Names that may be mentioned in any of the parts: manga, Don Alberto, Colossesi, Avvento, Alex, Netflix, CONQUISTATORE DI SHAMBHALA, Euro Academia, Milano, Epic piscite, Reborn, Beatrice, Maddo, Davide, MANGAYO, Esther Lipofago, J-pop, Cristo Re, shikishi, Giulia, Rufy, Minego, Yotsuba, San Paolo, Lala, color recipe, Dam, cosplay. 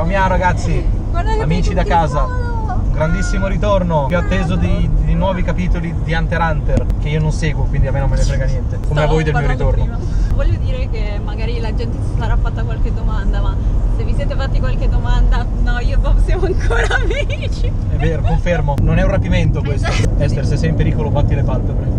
Ciao Mia, ragazzi, amici da casa, un grandissimo ritorno, più atteso di nuovi capitoli di Hunter Hunter, che io non seguo, quindi a me non me ne frega niente, come a voi del mio ritorno. Prima. Voglio dire che magari la gente si sarà fatta qualche domanda, ma se vi siete fatti qualche domanda, no, io e Bob siamo ancora amici. È vero, confermo, non è un rapimento questo. Esatto. Esther, se sei in pericolo batti le palpebre.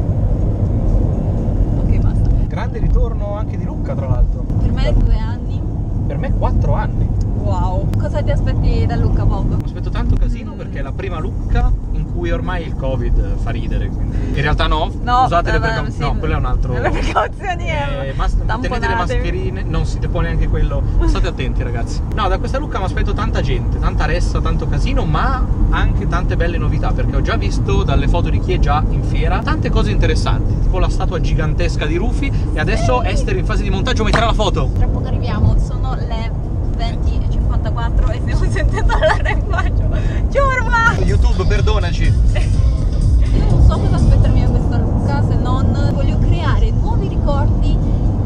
Grande ritorno anche di Lucca, tra l'altro. Per me 2 anni. Per me 4 anni. Wow. Cosa ti aspetti da Lucca, Bob? Mi aspetto tanto casino perché è la prima Lucca in cui ormai il Covid fa ridere, quindi. In realtà no, no, usate le precauzioni. Sì. No, quello è un altro. Le precauzioni è tenete le mascherine, non si depone anche quello. State attenti, ragazzi. No, da questa Lucca mi aspetto tanta gente, tanta ressa, tanto casino, ma anche tante belle novità, perché ho già visto dalle foto di chi è già in fiera tante cose interessanti, tipo la statua gigantesca di Rufy. E adesso Esther in fase di montaggio metterà la foto. Tra poco arriviamo, sono le 20:54 e stiamo sentendo la rembaccio ciurma. YouTube, perdonaci. Io non so cosa aspettarmi da questa Lucca, se non voglio creare nuovi ricordi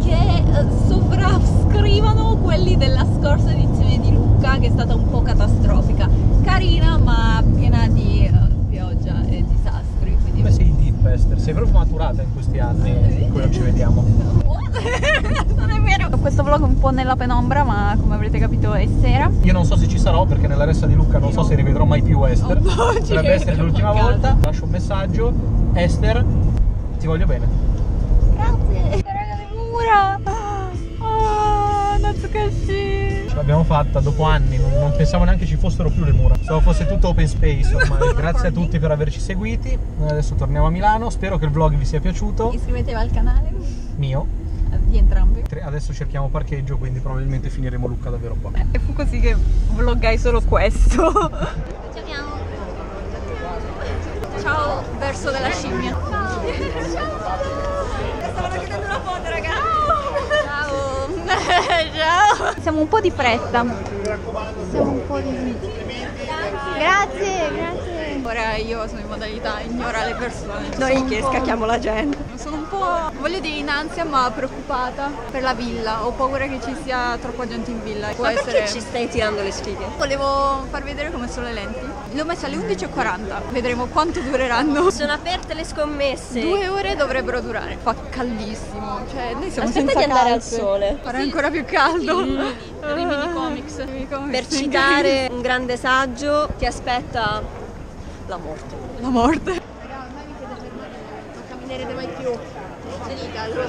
che sovrascrivano quelli della scorsa edizione di Lucca, che è stata un po' catastrofica. Carina ma piena di pioggia e disastri. Quindi... Come sei deep, Esther? Sei proprio maturata in questi anni in cui non ci vediamo. Non è vero. Questo vlog è un po' nella penombra, ma come avrete capito è sera. Io non so se ci sarò perché nella ressa di Lucca non so se rivedrò mai più Esther. Potrebbe essere l'ultima volta. Lascio un messaggio. Esther, ti voglio bene. Grazie. Raga le mura. Oh, Natsukashi. Ce l'abbiamo fatta dopo anni. Non pensavo neanche ci fossero più le mura. Pensavo fosse tutto open space ormai. Grazie a tutti per averci seguiti. Noi adesso torniamo a Milano. Spero che il vlog vi sia piaciuto. Iscrivetevi al canale. Mio. Di entrambi. Adesso cerchiamo parcheggio, quindi probabilmente finiremo Lucca davvero qua. E fu così che vloggai solo questo. Ciao verso della scimmia. Ciao. Stavano chiedendo una foto, raga. Ciao. Ciao. Siamo un po' di fretta. Siamo un po' di... Grazie, grazie. Ora io sono in modalità ignora le persone. Noi che scacchiamo la gente. Sono un po', voglio dire, in ansia ma preoccupata per la villa. Ho paura che ci sia troppa gente in villa. Può essere... Perché ci stai tirando le sfighe? Volevo far vedere come sono le lenti. Le ho messe alle 11:40. Vedremo quanto dureranno. Sono aperte le scommesse. 2 ore dovrebbero durare. Fa caldissimo. Cioè noi siamo senza calze. Aspetta di andare al sole. Farà ancora più caldo. Rimini Comics. Per citare un grande saggio, ti aspetta... La morte. La morte. Raga, ormai mi siete fermati, non camminerete mai più. Venite, allora.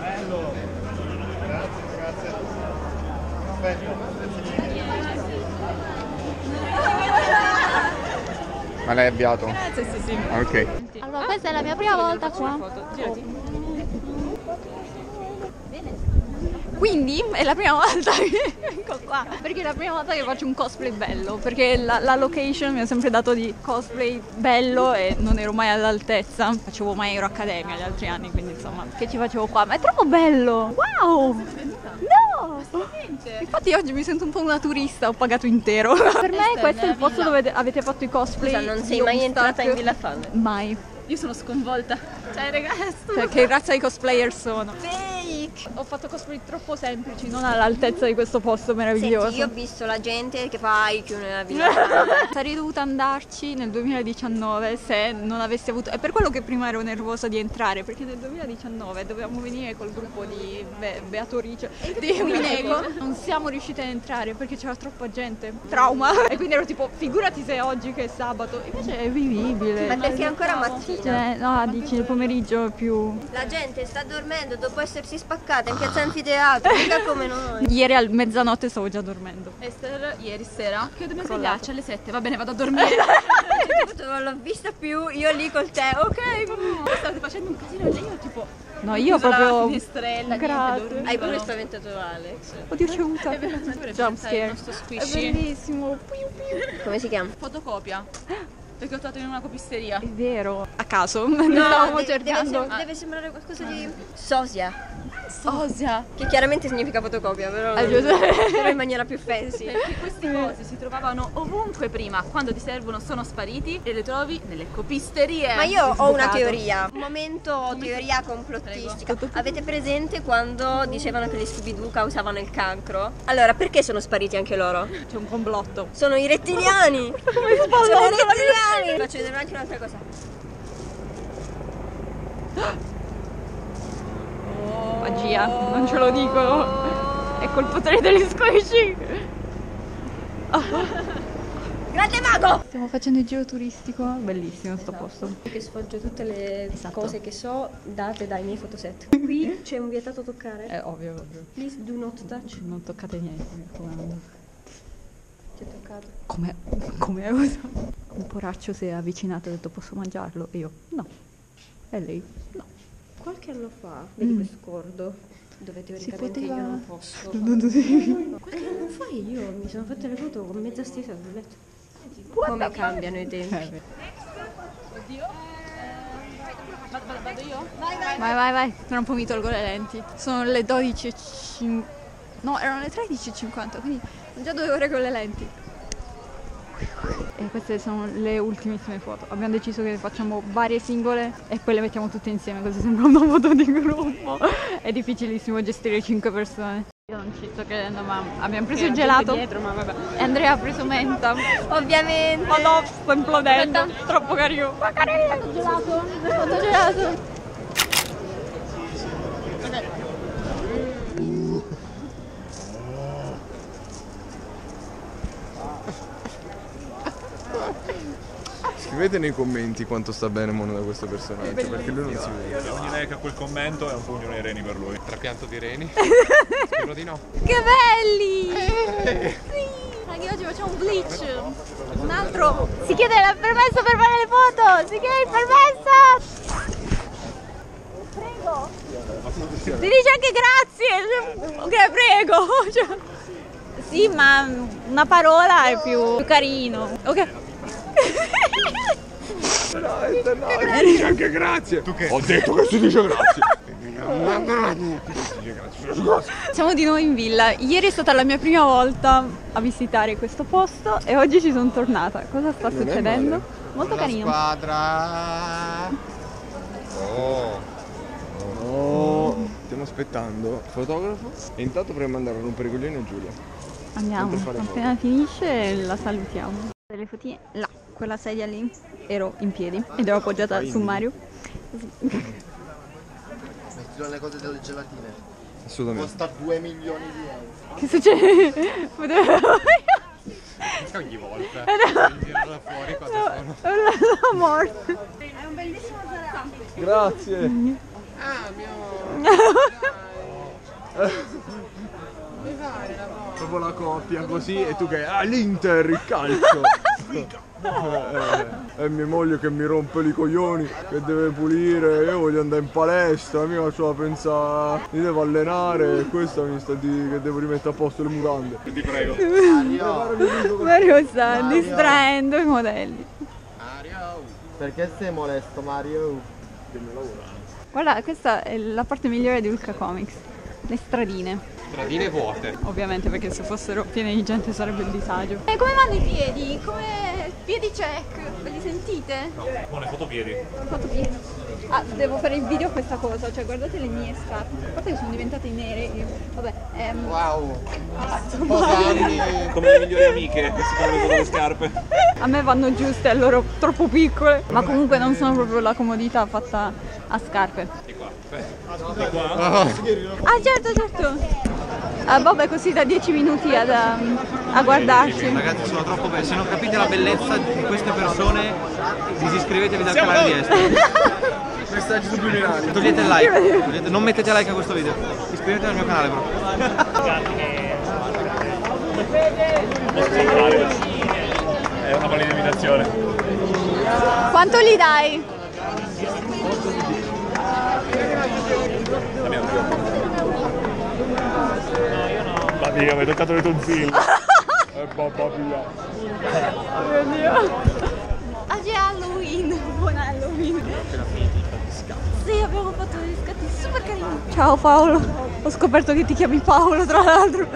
Bello. Grazie. Ma l'hai avviato? Grazie, sì, sì. Ok. Allora, questa è la mia prima volta qua. Quindi è la prima volta che vengo qua, perché è la prima volta che faccio un cosplay bello, perché la location mi ha sempre dato di cosplay bello e non ero mai all'altezza. Facevo mai Euro Academia gli altri anni, quindi insomma, che ci facevo qua? Ma è troppo bello! Wow! No! Infatti oggi mi sento un po' una turista, ho pagato intero. Per me questo è il posto dove avete fatto i cosplay. Scusa, non sei mai entrata in Villa Fame? Mai. Io sono sconvolta. Cioè ragazzi, cioè, che razza di cosplayer sono? Fake! Ho fatto cosplay troppo semplici, non all'altezza di questo posto meraviglioso. Senti, io ho visto la gente che fa IQ nella vita. Sarei dovuta andarci nel 2019 se non avessi avuto... È per quello che prima ero nervosa di entrare, perché nel 2019 dovevamo venire col gruppo di Beatrice, di Minego. Non siamo riuscite ad entrare perché c'era troppa gente. Trauma! E quindi ero tipo, figurati se oggi che è sabato. Invece è vivibile. Ma perché ancora mattina? Cioè, no, dici il pomeriggio più... La gente sta dormendo dopo essersi spaccata in piazza Anfiteatro, mica come noi. Ieri a mezzanotte stavo già dormendo. Esther, ieri sera, che dobbiamo svegliarci alle 7, va bene, vado a dormire. Non l'ho vista più, io lì col tè, ok, state facendo un casino lì, io tipo... No, io proprio... Grazie. Hai pure spaventato Alex. Oddio, c'è un jump scare. È bellissimo. Come si chiama? Fotocopia. perché ho trovato in una copisteria. È vero. A caso. No, stavamo cercando. Deve sembrare qualcosa di sosia. Sosia, che chiaramente significa fotocopia, però, però in maniera più fancy. Perché queste cose si trovavano ovunque prima, quando ti servono sono spariti e le trovi nelle copisterie. Ma io ho una teoria, un momento teoria complottistica. Prego. Avete presente quando dicevano che gli Scooby-Doo causavano il cancro? Allora, perché sono spariti anche loro? C'è un complotto. Sono i rettiliani. Sono i rettiliani. Faccio vedere anche un'altra cosa. Magia, non ce lo dicono. È col potere degli squishy. Grande mago! Stiamo facendo il giro turistico, bellissimo sto posto. Che sfoggio tutte le cose che so date dai miei fotoset. Qui c'è un vietato toccare. È ovvio, ovvio. Please do not touch. Non toccate niente, mi raccomando. Ti ho toccato. Come usato? Un poraccio si è avvicinato e ha detto posso mangiarlo? E io no. E lei no. Qualche anno fa, vedi questo cordo, dove teoricamente poteva... io non posso. Non dovevi. Qualche anno fa io mi sono fatta le foto con mezza stesa sul letto. Come cambiano i tempi. Oddio. Vado io? Vai. Tra un po' mi tolgo le lenti. Sono le 12:50. No, erano le 13:50, quindi già 2 ore con le lenti. E queste sono le ultimissime foto. Abbiamo deciso che facciamo varie singole e poi le mettiamo tutte insieme, così sembra una foto di gruppo. È difficilissimo gestire 5 persone. Io non ci sto credendo, ma abbiamo preso il gelato dietro, ma vabbè. Andrea ha preso menta. Ovviamente. Oh no, sto implodendo. Aspetta. Troppo carino. Ma carino. Ho gelato. Ho gelato. Scrivete nei commenti quanto sta bene Mono da questo personaggio, perché lui non si vede. Ogni lei che ha quel commento è un pugno nei reni per lui. Trapianto di reni? Spero di no. Che belli! Sì! Anche oggi facciamo un bleach. Un altro. Si chiede il permesso per fare le foto! Si chiede il permesso! Prego! Si dice anche grazie! Ok, prego! Cioè, sì, ma una parola è più carino. Ok. No, si dice anche grazie. Tu che? Ho detto che si dice grazie. Siamo di nuovo in villa. Ieri è stata la mia prima volta a visitare questo posto e oggi ci sono tornata. Cosa sta succedendo? Molto carino. Squadra. Oh. Stiamo aspettando il fotografo e intanto vorremmo andare a rompere i coglioni a Giulia. Andiamo. Appena finisce la salutiamo. Delle fotine là. Quella sedia lì ero in piedi ed ero appoggiata su Mario. Mettilo le cose delle gelatine. Assolutamente. Costa 2 milioni di euro. Che succede? Ogni volta. Girarla fuori quando sono morto. È un bellissimo salato. Grazie. Ah, mio. Proprio la coppia così e tu che all'Inter il calcio. È mia moglie che mi rompe i coglioni, che deve pulire, io voglio andare in palestra, mi faccio a pensare, mi devo allenare e questa mi sta di che devo rimettere a posto le mutande. Ti prego. Mario sta distraendo i modelli. Mario, perché sei molesto Mario? Che mi lavora. Guarda, questa è la parte migliore di Lucca Comics, le stradine. Stradine vuote. Ovviamente, perché se fossero piene di gente sarebbe un disagio. E come vanno i piedi? Come piedi check? Ve li sentite? No, buone fotopiedi. Fotopiedi. Ah, devo fare il video questa cosa, cioè guardate le mie scarpe. A parte che sono diventate nere io. Vabbè, wow. Come le migliori amiche che si fanno con le scarpe. A me vanno giuste, a loro troppo piccole. Ma comunque non sono proprio la comodità fatta a scarpe. Di qua. Di qua. Ah certo. Bob è così da 10 minuti a guardarci. Ragazzi sono troppo belli, se non capite la bellezza di queste persone disiscrivetevi dal canale di Esther. Messaggi subliminali. Togliete il like, non mettete like a questo video. Iscrivetevi al mio canale proprio. È una valida imitazione. Quanto gli dai? Io mi hai toccato le tonzille. Babà, mia. Oh mio Dio. Oggi è abbiamo fatto degli scatti super carini. Ciao Paolo, ho scoperto che ti chiami Paolo tra l'altro.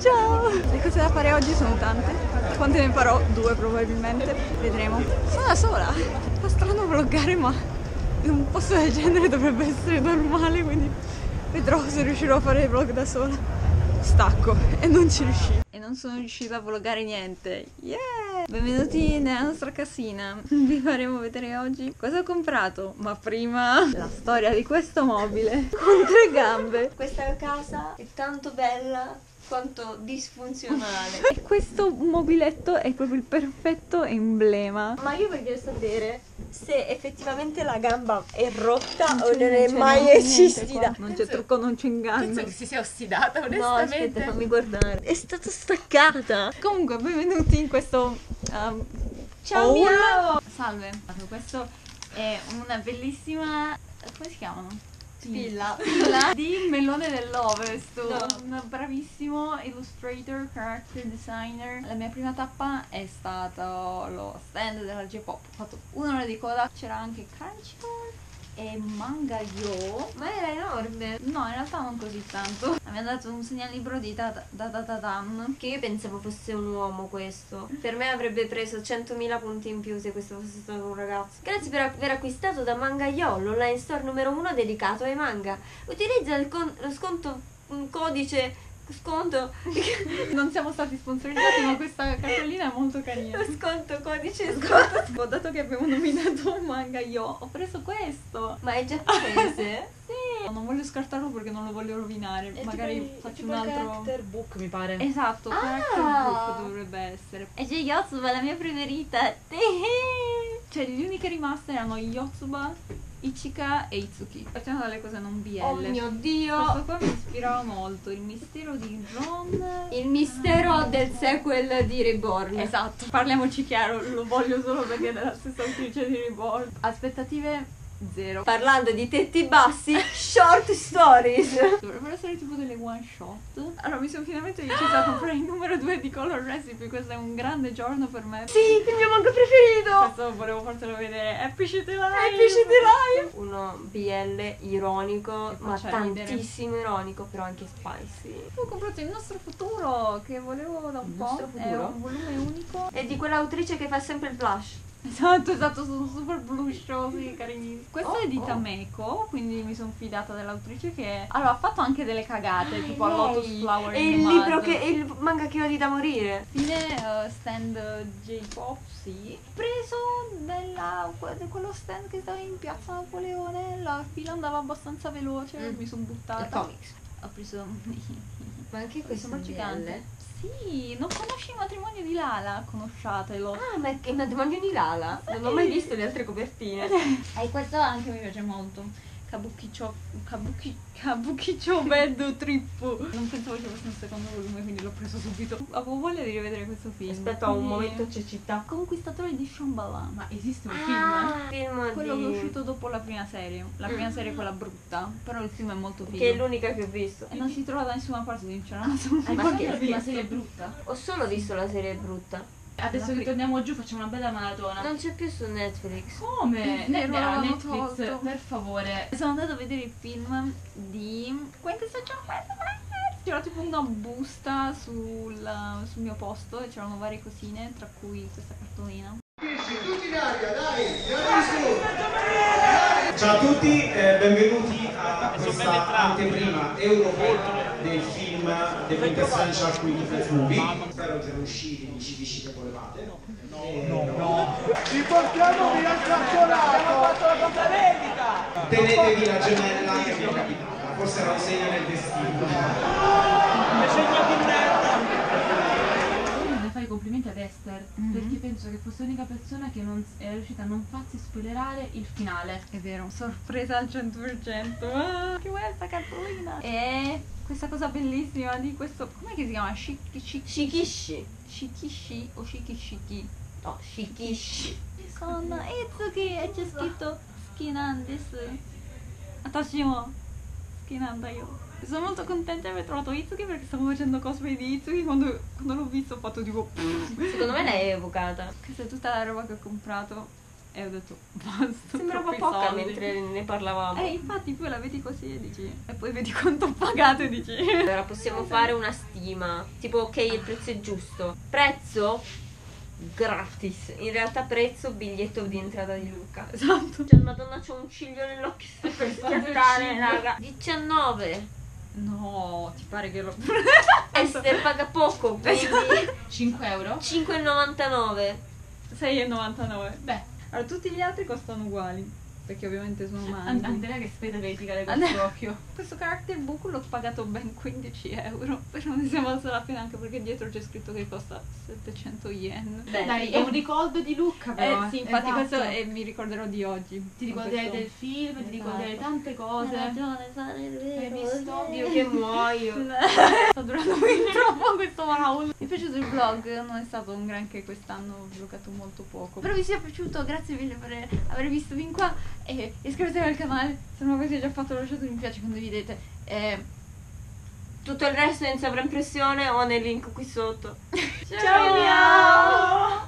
Ciao. Le cose da fare oggi sono tante. Quante ne farò? Due probabilmente. Vedremo. Sono da sola. Fa strano vloggare, ma in un posto del genere dovrebbe essere normale, quindi vedrò se riuscirò a fare i vlog da sola. Stacco e non ci riuscivo. E non sono riuscita a vloggare niente. Yeah! Benvenuti nella nostra casina. Vi faremo vedere oggi cosa ho comprato, ma prima la storia di questo mobile con tre gambe. Questa casa è tanto bella quanto disfunzionale. E questo mobiletto è proprio il perfetto emblema. Ma io voglio sapere se effettivamente la gamba è rotta o non è mai esistita. Non c'è trucco, non c'è inganno. Penso che si sia ossidata, onestamente. No, aspetta, fammi guardare. È stata staccata. Comunque, benvenuti in questo... ciao, miau! Salve. Questo è una bellissima... come si chiamano? Spilla di Melone dell'Ovest, un bravissimo illustrator, character designer. La mia prima tappa è stato lo stand della J-pop. Ho fatto un'ora di coda. C'era anche Crunchyroll e MANGAYO. Ma era enorme. No, in realtà non così tanto. Mi ha dato un segnalibro di Dam, che io pensavo fosse un uomo questo. Per me avrebbe preso 100.000 punti in più se questo fosse stato un ragazzo. Grazie per aver acquistato da MangaYo, l'online store numero 1 dedicato ai manga. Utilizza lo sconto codice... Non siamo stati sponsorizzati, ma questa cartolina è molto carina. Sconto codice sconto. Dato che abbiamo nominato MangaYo, ho preso questo. Ma è giapponese? Sì. Non voglio scartarlo perché non lo voglio rovinare. È magari tipo, faccio tipo un altro character book, mi pare. Esatto, character book dovrebbe essere. E c'è Yotsuba, la mia preferita. Cioè, gli uniche rimaste erano Yotsuba, Ichika e Itsuki. Facciamo dalle cose non BL. Oh mio Dio! Questo qua mi ispirava molto. Il mistero di Ron. Il mistero del sequel di Reborn. Esatto. Parliamoci chiaro, lo voglio solo perché è della stessa autrice di Reborn. Aspettative zero. Parlando di tetti bassi, short stories. Dovrebbero essere tipo delle one shot. Allora, mi sono finalmente decisa a comprare il numero 2 di Color Recipe. Questo è un grande giorno per me. Sì, il mio manga preferito. Questo volevo fartelo vedere. Epic piscite live. Uno BL ironico, ma tantissimo ironico, però anche spicy. Ho comprato Il nostro futuro, che volevo da un po'. È un volume unico. È di quell'autrice che fa sempre il blush. Esatto, sono super blusciosi, carini. Questo è di Tameko, quindi mi sono fidata dell'autrice che... Allora, ha fatto anche delle cagate, tipo a Lotus Flower. È il libro che... è il manga che odio da morire. Fine stand J-pop, sì. Preso della... quello stand che stava in piazza Napoleone, la fila andava abbastanza veloce, mi sono buttata. Comics. Ho preso... Ma anche questo è gigante. Sì, non conosci Il matrimonio di Lala? Conosciatelo. Ah, ma è Il matrimonio di Lala? Non ho mai visto le altre copertine. E questo anche mi piace molto. KABUKICHO Maddo Trippo. Non pensavo ci fosse un secondo volume, quindi l'ho preso subito. Avevo voglia di rivedere questo film. Aspetta, un momento, cecità. Conquistatore di Shambhala. Ma esiste un film? Quello che è uscito dopo la prima serie. La prima serie è quella brutta, però il film è molto figo. Che è l'unica che ho visto. E non si trova da nessuna parte, sinceramente. Ma che la prima serie è brutta? Ho solo visto la serie brutta. Adesso che torniamo giù facciamo una bella maratona. Non c'è più su Netflix. Come? Netflix, per favore. Sono andata a vedere il film di... Quanto sto giocando? C'era tipo una busta sul mio posto e c'erano varie cosine, tra cui questa cartolina. Tutti in aria, dai! Ciao a tutti, benvenuti a questa anteprima europea del film The Quintessential Quintessential Movie. Spero che non uscite i cibici che volevate. No. Ci portiamo via il cartolato. Abbiamo fatto la contravendita. Tenetevi la gemella che vi è capitata. Forse era un segno del destino. È segno di merda. Io voglio fare i complimenti ad Esther perché penso che fosse l'unica persona che non è riuscita a non farsi spoilerare il finale. È vero, sorpresa al 100%. Ah, che vuoi sta cartolina? E... questa cosa bellissima di questo... com'è che si chiama? Shikishi. Shikishi o shikishiki? No, shikishi. Con Itsuki e c'è scritto Skinan desu. Atashi mo Skinan da yo. Sono molto contenta di aver trovato Itsuki perché stavo facendo cosplay di Itsuki. Quando l'ho visto ho fatto tipo... Secondo me l'hai evocata. Questa è tutta la roba che ho comprato. E ho detto basta. Sembrava poca soldi. Mentre ne parlavamo. Infatti poi la vedi così e dici, e poi vedi quanto ho pagato e dici, allora possiamo fare una stima. Tipo ok, il prezzo è giusto. Prezzo gratis. In realtà prezzo biglietto di entrata di Lucca. Esatto. Cioè madonna, c'ho un ciglio nell'occhio, sto per scattare, raga. 19. No, ti pare che lo... Esther paga poco, quindi 5 euro? 5,99. 6,99. Beh, allora, tutti gli altri costano uguali, perché ovviamente sono umani. Andrea che spesa verifica le cose occhio. Questo character book l'ho pagato ben 15 euro, però non mi sembra alzata la pena, anche perché dietro c'è scritto che costa 700 yen. Beh, dai, è un ricordo di Lucca però. Sì, infatti esatto. Questo è, mi ricorderò di oggi. Ti ricorderai del film, esatto. Ti ricorderai tante cose. Hai ragione, fare il vero. Hai visto? Dio che muoio. Sta durando fin troppo questo round. Mi è piaciuto il vlog, non è stato un granché quest'anno, ho giocato molto poco. Però vi sia piaciuto, grazie mille per aver visto fin qua. E iscrivetevi al canale se non l'avete già fatto, lasciate un mi piace, condividete e tutto il resto in sovraimpressione o nel link qui sotto. Ciao, ciao.